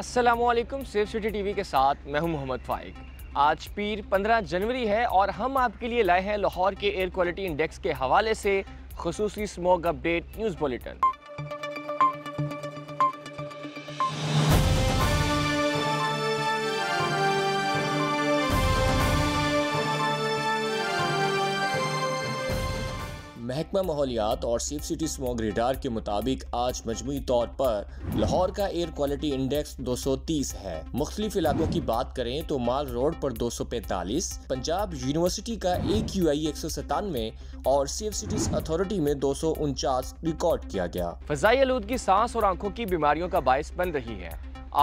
अस्सलामुअलैकुम। Safe city TV के साथ मैं हूं मोहम्मद फाइक। आज पीर 15 जनवरी है और हम आपके लिए लाए हैं लाहौर के एयर क्वालिटी इंडेक्स के हवाले से खुसूसी स्मोग अपडेट न्यूज़ बुलेटिन। हिक्मा माहौलियात और सेफ सिटी स्मोग रिडार के मुताबिक आज मजमुई तौर पर लाहौर का एयर क्वालिटी इंडेक्स 230 है। मुख्तलिफ इलाकों की बात करें तो माल रोड पर 245, पंजाब यूनिवर्सिटी का AQI 197 और सेफ सिटीज अथॉरिटी में 249 रिकॉर्ड किया गया। फजाई आलूदगी सांस और आंखों की बीमारियों का बायस बन रही है।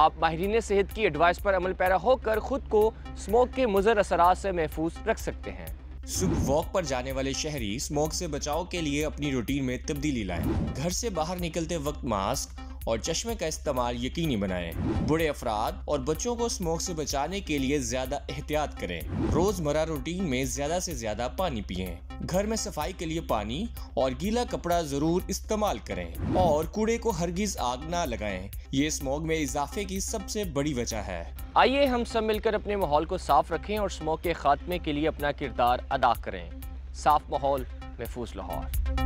आप माहरीन सेहत की एडवाइस पर अमल पैरा होकर खुद को स्मोक के मुजर असरात से महफूज रख सकते हैं। सुबह वॉक पर जाने वाले शहरी स्मोक से बचाव के लिए अपनी रूटीन में तब्दीली लाएं। घर से बाहर निकलते वक्त मास्क और चश्मे का इस्तेमाल यकीनी बनाएं। बूढ़े अफराद और बच्चों को स्मोक से बचाने के लिए ज्यादा एहतियात करें। रोजमर्रा रूटीन में ज्यादा से ज्यादा पानी पिएं। घर में सफाई के लिए पानी और गीला कपड़ा जरूर इस्तेमाल करें और कूड़े को हरगिज आग ना लगाएं। ये स्मोग में इजाफे की सबसे बड़ी वजह है। आइए हम सब मिलकर अपने माहौल को साफ रखें और स्मोग के खात्मे के लिए अपना किरदार अदा करें। साफ माहौल महफूज लाहौर।